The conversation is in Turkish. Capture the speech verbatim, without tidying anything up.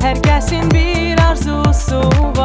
Herkesin bir arzusu